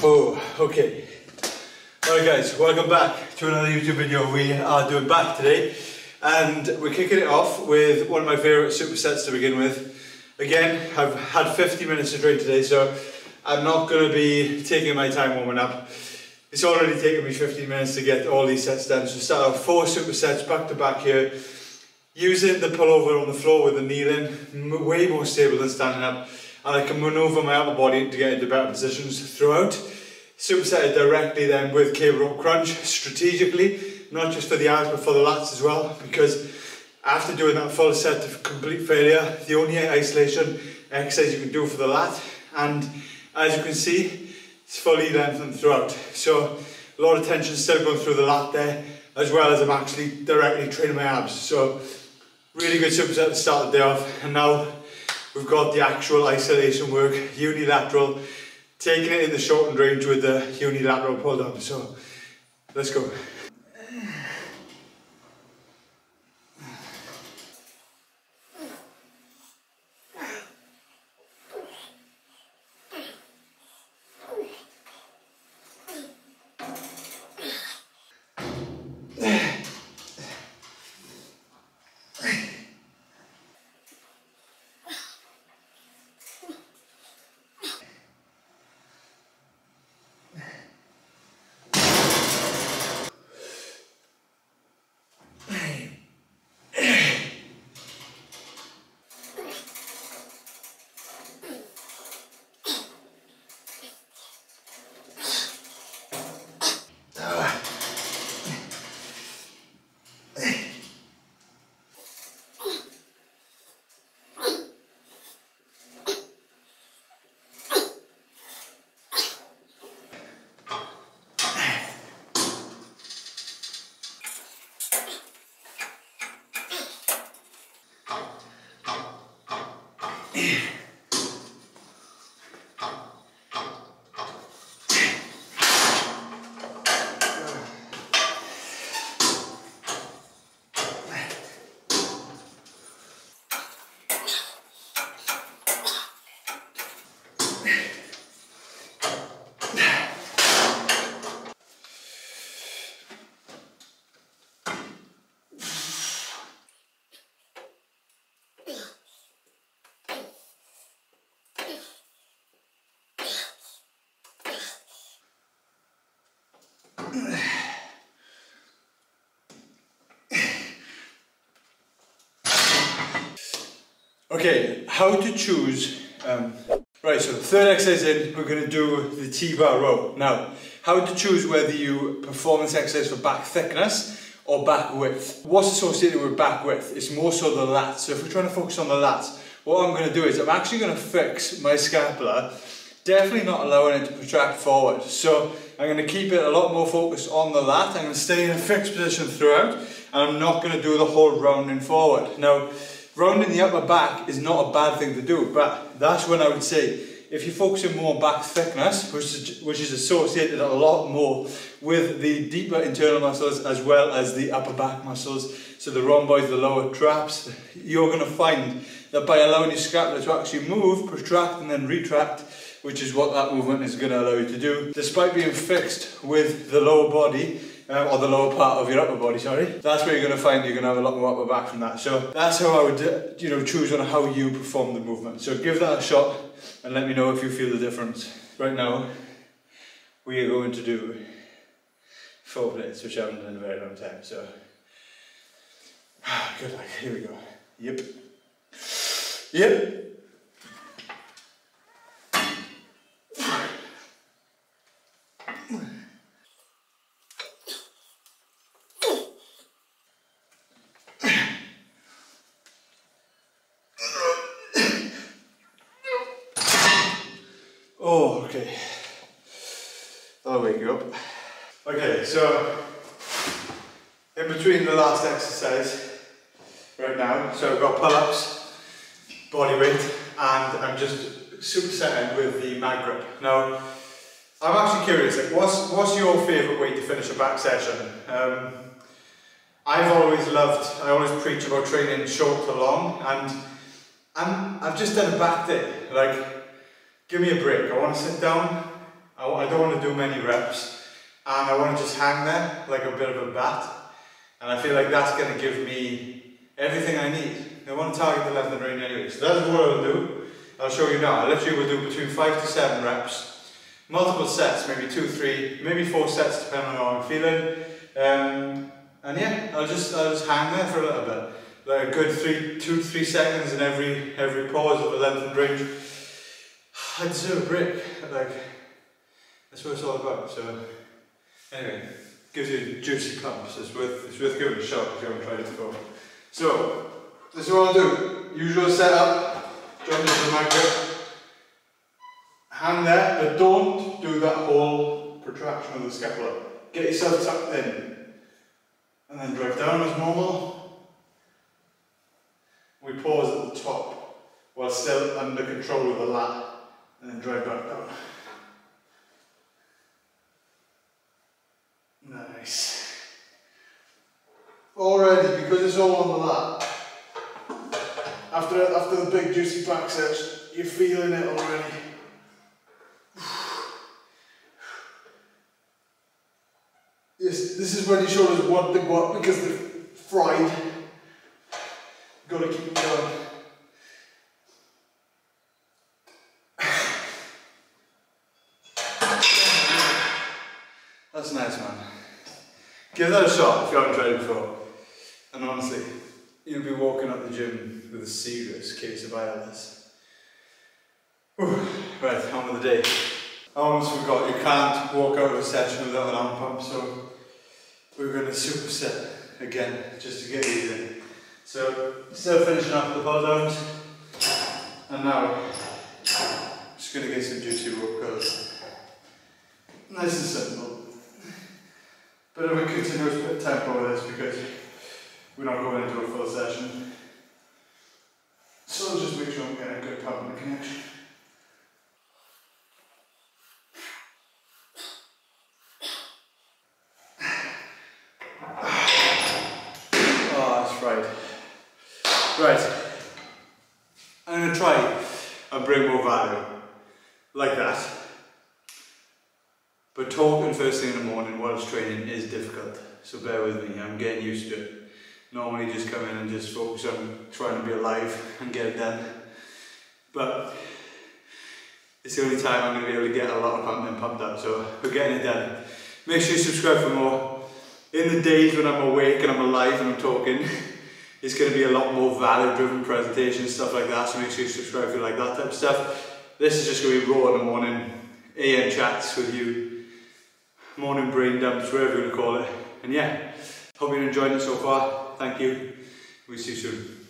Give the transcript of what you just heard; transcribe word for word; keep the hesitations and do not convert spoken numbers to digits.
Oh, okay. Alright guys, welcome back to another YouTube video. We are doing back today, and we're kicking it off with one of my favourite supersets to begin with. Again, I've had fifty minutes to train today, so I'm not going to be taking my time warming up. It's already taken me fifteen minutes to get all these sets done, so start off four supersets back to back here. Using the pullover on the floor with the kneeling, way more stable than standing up, and I can maneuver my upper body to get into better positions throughout. Superset it directly then with cable rope crunch, strategically, not just for the arms but for the lats as well, because after doing that full set of complete failure, the only isolation exercise you can do for the lat, and as you can see, it's fully lengthened throughout. So a lot of tension still going through the lat there, as well as I'm actually directly training my abs. So really good superset to start the day off, and now we've got the actual isolation work, unilateral, taking it in the shortened range with the unilateral pull down. So let's go. Okay, how to choose, um, right, so the third exercise in, we're going to do the T-bar row. Now, how to choose whether you perform this exercise for back thickness or back width. What's associated with back width? It's more so the lats, so if we're trying to focus on the lats, what I'm going to do is I'm actually going to fix my scapula, definitely not allowing it to protract forward. So I'm going to keep it a lot more focused on the lat. I'm going to stay in a fixed position throughout, and I'm not going to do the whole rounding forward. Now, rounding the upper back is not a bad thing to do, but that's when I would say, if you're focusing more on back thickness, which is, which is associated a lot more with the deeper internal muscles as well as the upper back muscles, so the rhomboids, the lower traps, you're going to find that by allowing your scapula to actually move, protract and then retract, which is what that movement is going to allow you to do, despite being fixed with the lower body, Um, or the lower part of your upper body, sorry. That's where you're going to find you're going to have a lot more upper back from that. So that's how I would, you know, choose on how you perform the movement. So give that a shot and let me know if you feel the difference. Right now, we are going to do four plates, which I haven't done in a very long time. So, good luck. Here we go. Yep. Yep. Oh, okay. That'll wake you up. Okay, so in between the last exercise right now, so I've got pull-ups, body weight, and I'm just supersetting with the mag grip. Now, I'm actually curious, like, what's, what's your favourite way to finish a back session? Um, I've always loved, I always preach about training short to long, and I'm, I've just done a back day. Like, give me a break, I want to sit down, I, I don't want to do many reps, and I want to just hang there like a bit of a bat, and I feel like that's going to give me everything I need. I want to target the left and right anyway, so that's what I'll do. I'll show you now. I literally will do between five to seven reps, multiple sets, maybe two, three, maybe four sets depending on how I'm feeling. Um, and yeah, I'll just, I'll just hang there for a little bit. Like a good three, two to three seconds in every every pause of a lengthened range. I deserve a break. Like, that's what it's all about. So anyway, gives you juicy pumps. It's worth it's worth giving it a shot if you haven't tried it before. So this is what I'll do. Usual setup. Jump into the mic grip. Hand there, but don't do that whole protraction of the scapula. Get yourself tucked in, and then drive down as normal. We pause at the top while still under control of the lat, and then drive back down. Nice. Already, because it's all on the lat, after, after the big juicy back stretch, you're feeling it already. This, this is when your shoulders want to go up because they're fried. Got to keep going. That's nice, man. Give that a shot if you haven't tried it before. And honestly, you'll be walking up the gym with a serious case of I L S. Whew. Right, on with the day. I almost forgot, you can't walk out of a session without an arm pump, so we're going to superset again, just to get you in. So, still finishing up the ball downs, and now I'm just going to get some juicy rope curls. Nice and simple. Bit of a continuous tempo with this because we're not going into a full session. So I'll just make sure I'm getting a good pump in the connection. Right, I'm going to try and bring more value, like that, but talking first thing in the morning whilst training is difficult, so bear with me, I'm getting used to it. Normally just come in and just focus on trying to be alive and get it done, but it's the only time I'm going to be able to get a lot of content pumped up, so we're getting it done. Make sure you subscribe for more. In the days when I'm awake and I'm alive and I'm talking, it's going to be a lot more value-driven presentations, stuff like that, so make sure you subscribe if you like that type of stuff. This is just going to be raw in the morning, A M chats with you, morning brain dumps, whatever you want to call it. And yeah, hope you're enjoying it so far. Thank you. We'll see you soon.